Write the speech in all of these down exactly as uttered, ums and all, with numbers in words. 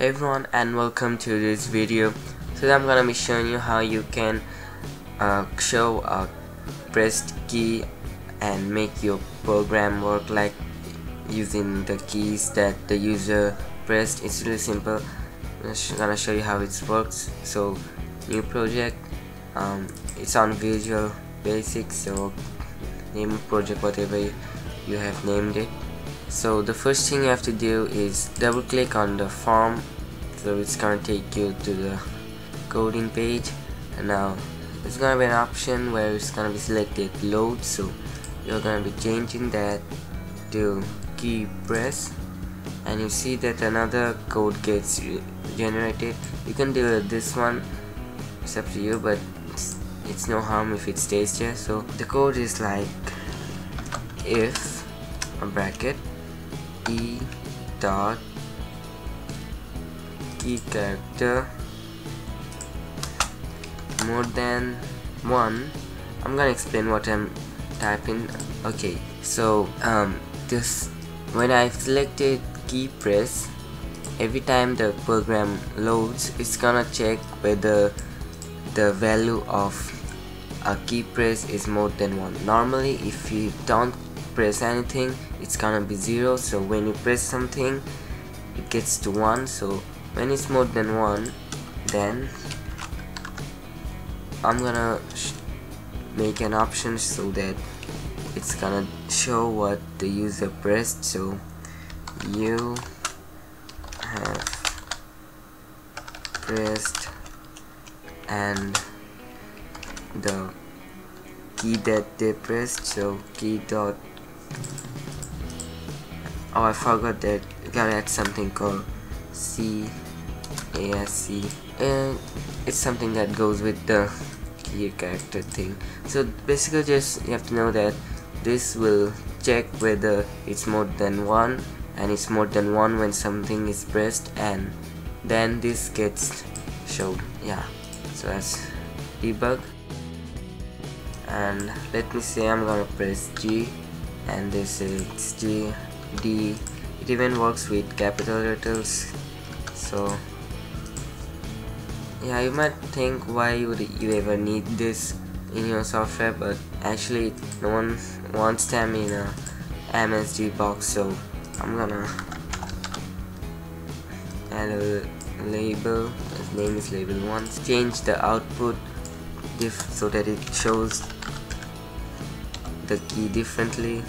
Hey everyone, and welcome to this video. Today I'm gonna be showing you how you can uh, show a pressed key and make your program work like using the keys that the user pressed. It's really simple. I'm gonna show you how it works. So new project, um, it's on Visual Basic, so name project whatever you have named it. So the first thing you have to do is double click on the form, so it's gonna take you to the coding page. And now it's gonna be an option where it's gonna be selected load, so you're gonna be changing that to key press, and you see that another code gets generated. You can do this one, it's up to you, but it's, it's no harm if it stays here. So the code is like if a bracket e dot key character more than one. I'm gonna explain what I'm typing. Okay, so um this when I selected key press, every time the program loads, it's gonna check whether the value of a key press is more than one. Normally if you don't press anything, it's gonna be zero, so when you press something it gets to one. So when it's more than one, then I'm gonna sh make an option so that it's gonna show what the user pressed. So you have pressed, and the key that they pressed, so key dot oh I forgot that you gotta add something called C A S C, and it's something that goes with the key character thing. So basically just you have to know that this will check whether it's more than one, and it's more than one when something is pressed, and then this gets shown. Yeah, so that's debug. And let me say I'm gonna press G, and this is G D. It even works with capital letters. So yeah, you might think why you would you ever need this in your software, but actually no one wants them in a M S G box. So I'm gonna add a label. His name is label one. Change the output diff so that it shows the key differently.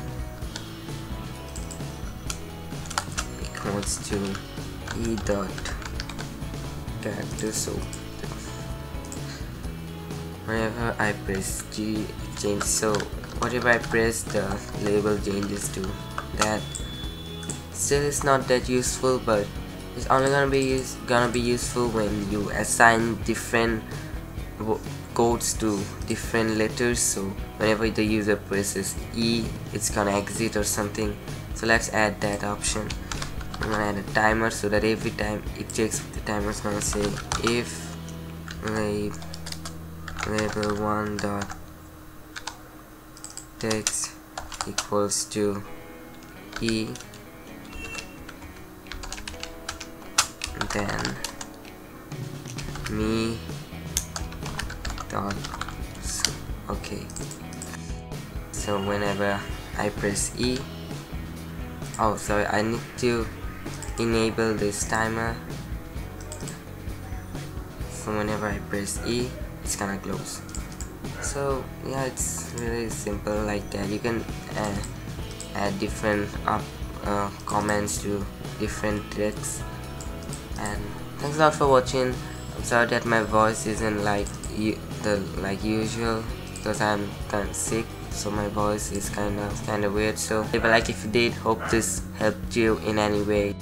Equals to e dot character, so whenever I press G it changes, so whatever I press the label changes to that. Still it's not that useful, but it's only gonna be use, gonna be useful when you assign different codes to different letters. So whenever the user presses E, it's gonna exit or something. So let's add that option. I'm gonna add a timer so that every time it checks the timer, it's gonna say if lab, label one dot text equals to E, then me dot. Okay, so whenever I press E, oh sorry, I need to enable this timer. So whenever I press E, it's gonna close. So yeah, it's really simple like that. You can uh, add different up uh, comments to different texts. And thanks a lot for watching. I'm sorry that my voice isn't like you the like usual, because I'm kind of sick, so my voice is kind of kind of weird. So leave a like if you did. Hope this helped you in any way.